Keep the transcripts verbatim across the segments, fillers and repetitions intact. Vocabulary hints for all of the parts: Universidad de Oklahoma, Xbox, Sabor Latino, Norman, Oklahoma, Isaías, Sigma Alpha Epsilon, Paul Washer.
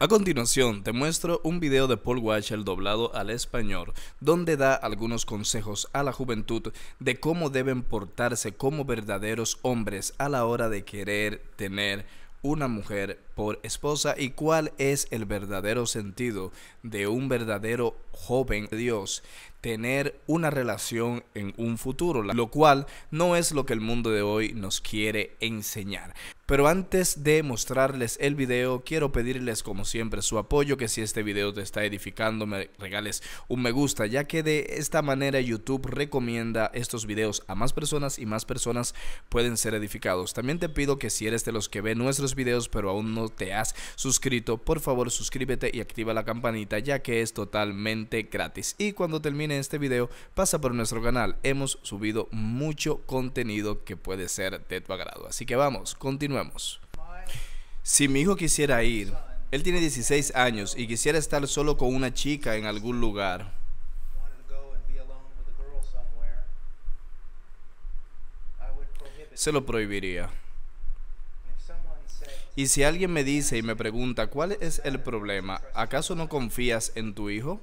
A continuación te muestro un video de Paul Washer doblado al español, donde da algunos consejos a la juventud de cómo deben portarse como verdaderos hombres a la hora de querer tener una mujer por esposa y cuál es el verdadero sentido de un verdadero joven de Dios tener una relación en un futuro, lo cual no es lo que el mundo de hoy nos quiere enseñar. Pero antes de mostrarles el video, quiero pedirles como siempre su apoyo, que si este video te está edificando, me regales un me gusta, ya que de esta manera YouTube recomienda estos videos a más personas y más personas pueden ser edificados. También te pido que si eres de los que ven nuestros videos pero aún no te has suscrito, por favor suscríbete y activa la campanita, ya que es totalmente gratis. Y cuando termine este video, pasa por nuestro canal. Hemos subido mucho contenido que puede ser de tu agrado. Así que vamos, continuamos. Si mi hijo quisiera ir, él tiene dieciséis años y quisiera estar solo con una chica en algún lugar, se lo prohibiría. Y si alguien me dice y me pregunta, ¿cuál es el problema? ¿Acaso no confías en tu hijo?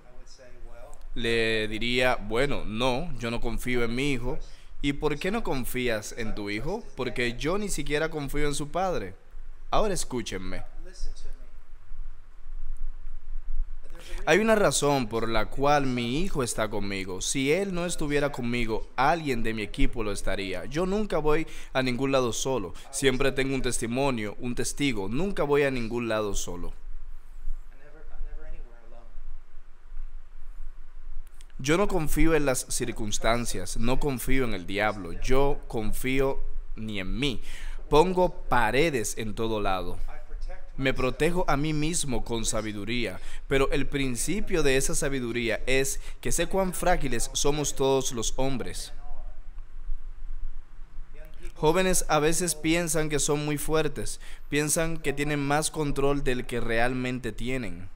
Le diría, bueno, no, yo no confío en mi hijo. ¿Y por qué no confías en tu hijo? Porque yo ni siquiera confío en su padre. Ahora escúchenme. Hay una razón por la cual mi hijo está conmigo. Si él no estuviera conmigo, alguien de mi equipo lo estaría. Yo nunca voy a ningún lado solo. Siempre tengo un testimonio, un testigo. Nunca voy a ningún lado solo. Yo no confío en las circunstancias, no confío en el diablo, yo confío ni en mí. Pongo paredes en todo lado. Me protejo a mí mismo con sabiduría, pero el principio de esa sabiduría es que sé cuán frágiles somos todos los hombres. Jóvenes a veces piensan que son muy fuertes, piensan que tienen más control del que realmente tienen.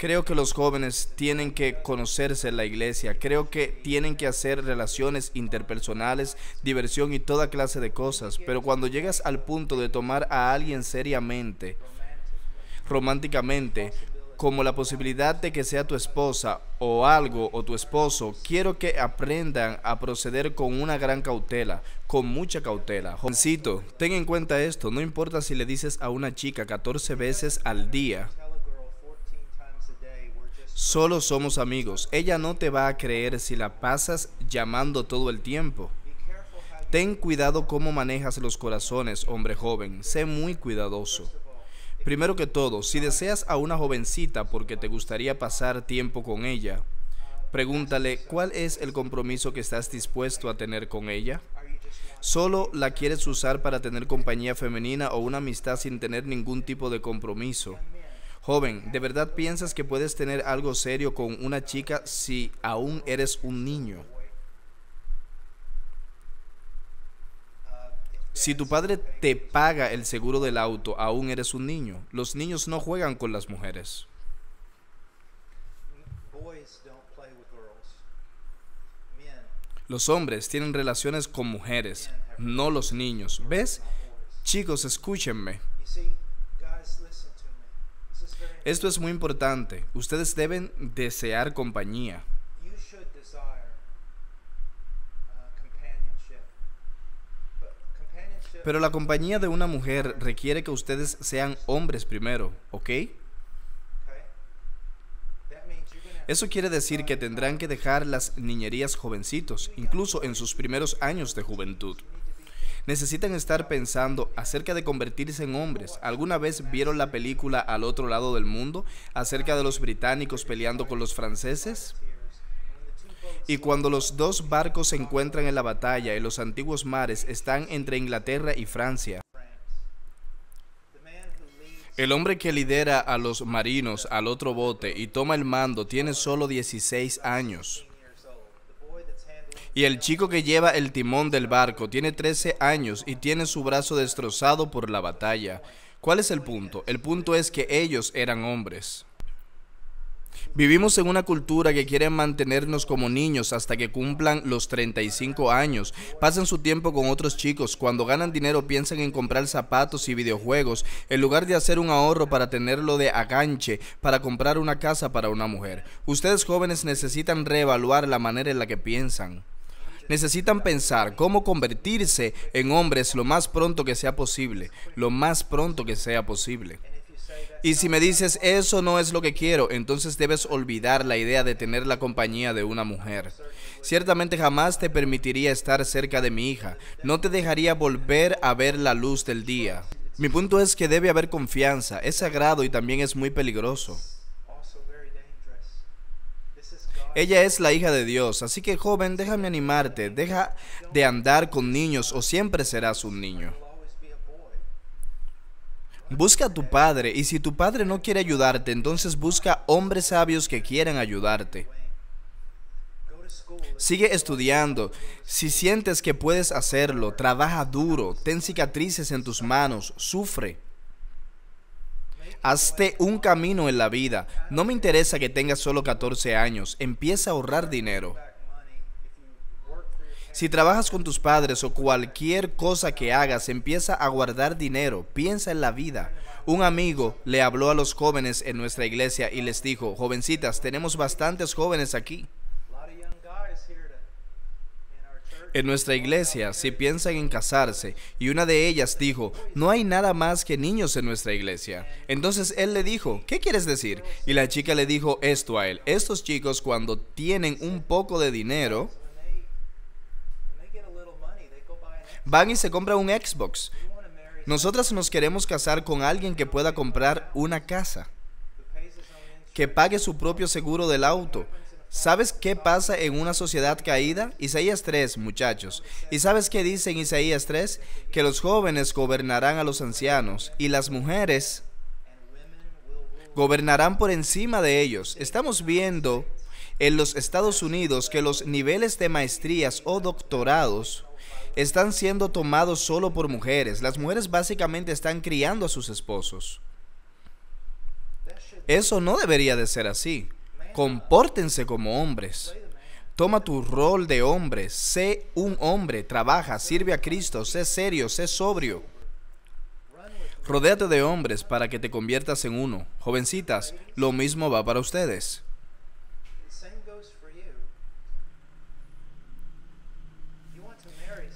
Creo que los jóvenes tienen que conocerse en la iglesia. Creo que tienen que hacer relaciones interpersonales, diversión y toda clase de cosas. Pero cuando llegas al punto de tomar a alguien seriamente, románticamente, como la posibilidad de que sea tu esposa o algo o tu esposo, quiero que aprendan a proceder con una gran cautela, con mucha cautela. Jovencito, ten en cuenta esto. No importa si le dices a una chica catorce veces al día, solo somos amigos. Ella no te va a creer si la pasas llamando todo el tiempo. Ten cuidado cómo manejas los corazones, hombre joven. Sé muy cuidadoso. Primero que todo, si deseas a una jovencita porque te gustaría pasar tiempo con ella, pregúntale cuál es el compromiso que estás dispuesto a tener con ella. ¿Solo la quieres usar para tener compañía femenina o una amistad sin tener ningún tipo de compromiso? Joven, ¿de verdad piensas que puedes tener algo serio con una chica si aún eres un niño? Si tu padre te paga el seguro del auto, aún eres un niño. Los niños no juegan con las mujeres. Los hombres tienen relaciones con mujeres, no los niños. ¿Ves? Chicos, escúchenme. Esto es muy importante. Ustedes deben desear compañía. Pero la compañía de una mujer requiere que ustedes sean hombres primero, ¿ok? Eso quiere decir que tendrán que dejar las niñerías jovencitos, incluso en sus primeros años de juventud. Necesitan estar pensando acerca de convertirse en hombres. ¿Alguna vez vieron la película Al Otro Lado del Mundo, acerca de los británicos peleando con los franceses? Y cuando los dos barcos se encuentran en la batalla en los antiguos mares, están entre Inglaterra y Francia. El hombre que lidera a los marinos al otro bote y toma el mando tiene solo dieciséis años. Y el chico que lleva el timón del barco tiene trece años y tiene su brazo destrozado por la batalla. ¿Cuál es el punto? El punto es que ellos eran hombres. Vivimos en una cultura que quiere mantenernos como niños hasta que cumplan los treinta y cinco años. Pasan su tiempo con otros chicos. Cuando ganan dinero piensan en comprar zapatos y videojuegos, en lugar de hacer un ahorro para tenerlo de aganche, para comprar una casa para una mujer. Ustedes jóvenes necesitan reevaluar la manera en la que piensan. Necesitan pensar cómo convertirse en hombres lo más pronto que sea posible, lo más pronto que sea posible. Y si me dices, eso no es lo que quiero, entonces debes olvidar la idea de tener la compañía de una mujer. Ciertamente jamás te permitiría estar cerca de mi hija, no te dejaría volver a ver la luz del día. Mi punto es que debe haber confianza, es sagrado y también es muy peligroso. Ella es la hija de Dios, así que joven, déjame animarte, deja de andar con niños o siempre serás un niño. Busca a tu padre, y si tu padre no quiere ayudarte, entonces busca hombres sabios que quieran ayudarte. Sigue estudiando. Si sientes que puedes hacerlo, trabaja duro, ten cicatrices en tus manos, sufre. Hazte un camino en la vida. No me interesa que tengas solo catorce años. Empieza a ahorrar dinero. Si trabajas con tus padres o cualquier cosa que hagas, empieza a guardar dinero. Piensa en la vida. Un amigo le habló a los jóvenes en nuestra iglesia y les dijo, jovencitas, tenemos bastantes jóvenes aquí. En nuestra iglesia, si piensan en casarse, y una de ellas dijo, no hay nada más que niños en nuestra iglesia. Entonces él le dijo, ¿qué quieres decir? Y la chica le dijo esto a él, estos chicos cuando tienen un poco de dinero, van y se compran un Xbox. Nosotras nos queremos casar con alguien que pueda comprar una casa, que pague su propio seguro del auto. ¿Sabes qué pasa en una sociedad caída? Isaías tres, muchachos. ¿Y sabes qué dice en Isaías tres? Que los jóvenes gobernarán a los ancianos y las mujeres gobernarán por encima de ellos. Estamos viendo en los Estados Unidos que los niveles de maestrías o doctorados están siendo tomados solo por mujeres. Las mujeres básicamente están criando a sus esposos. Eso no debería de ser así. Compórtense como hombres. Toma tu rol de hombre. Sé un hombre. Trabaja. Sirve a Cristo. Sé serio. Sé sobrio. Rodéate de hombres para que te conviertas en uno. Jovencitas, lo mismo va para ustedes.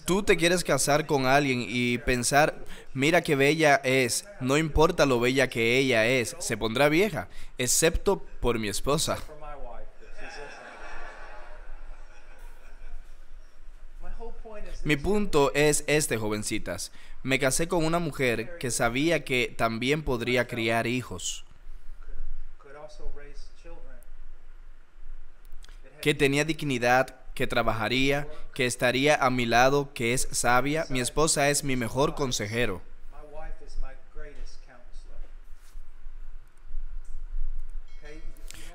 Tú te quieres casar con alguien y pensar, mira qué bella es, no importa lo bella que ella es, se pondrá vieja, excepto por mi esposa. Mi punto es este, jovencitas. Me casé con una mujer que sabía que también podría criar hijos, que tenía dignidad, que trabajaría, que estaría a mi lado, que es sabia. Mi esposa es mi mejor consejero.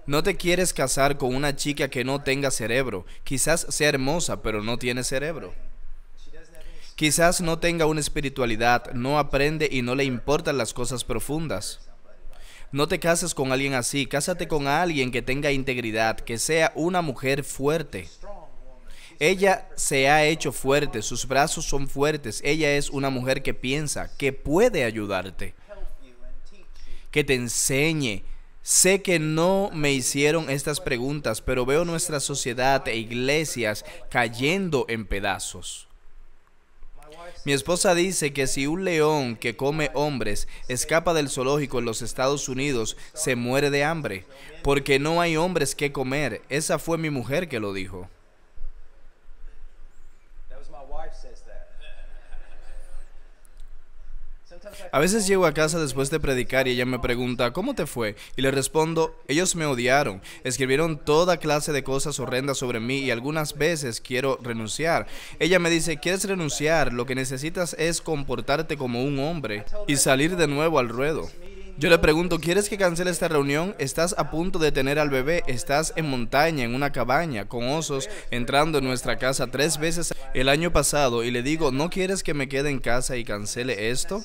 No te quieres casar con una chica que no tenga cerebro. Quizás sea hermosa, pero no tiene cerebro. Quizás no tenga una espiritualidad, no aprende y no le importan las cosas profundas. No te cases con alguien así. Cásate con alguien que tenga integridad, que sea una mujer fuerte. Ella se ha hecho fuerte, sus brazos son fuertes. Ella es una mujer que piensa, que puede ayudarte, que te enseñe. Sé que no me hicieron estas preguntas, pero veo nuestra sociedad e iglesias cayendo en pedazos. Mi esposa dice que si un león que come hombres escapa del zoológico en los Estados Unidos, se muere de hambre, porque no hay hombres que comer. Esa fue mi mujer que lo dijo. A veces llego a casa después de predicar y ella me pregunta, ¿cómo te fue? Y le respondo, ellos me odiaron, escribieron toda clase de cosas horrendas sobre mí y algunas veces quiero renunciar. Ella me dice, ¿quieres renunciar? Lo que necesitas es comportarte como un hombre y salir de nuevo al ruedo. Yo le pregunto, ¿quieres que cancele esta reunión? Estás a punto de tener al bebé, estás en montaña, en una cabaña, con osos, entrando en nuestra casa tres veces el año pasado y le digo, ¿no quieres que me quede en casa y cancele esto?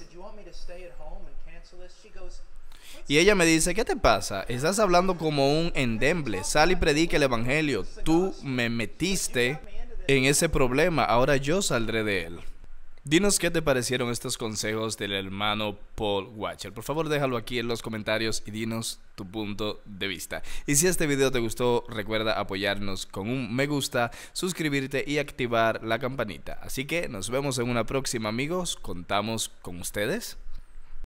Y ella me dice, ¿qué te pasa? Estás hablando como un endeble. Sal y predica el evangelio. Tú me metiste en ese problema. Ahora yo saldré de él. Dinos qué te parecieron estos consejos del hermano Paul Washer. Por favor, déjalo aquí en los comentarios y dinos tu punto de vista. Y si este video te gustó, recuerda apoyarnos con un me gusta, suscribirte y activar la campanita. Así que nos vemos en una próxima, amigos. Contamos con ustedes.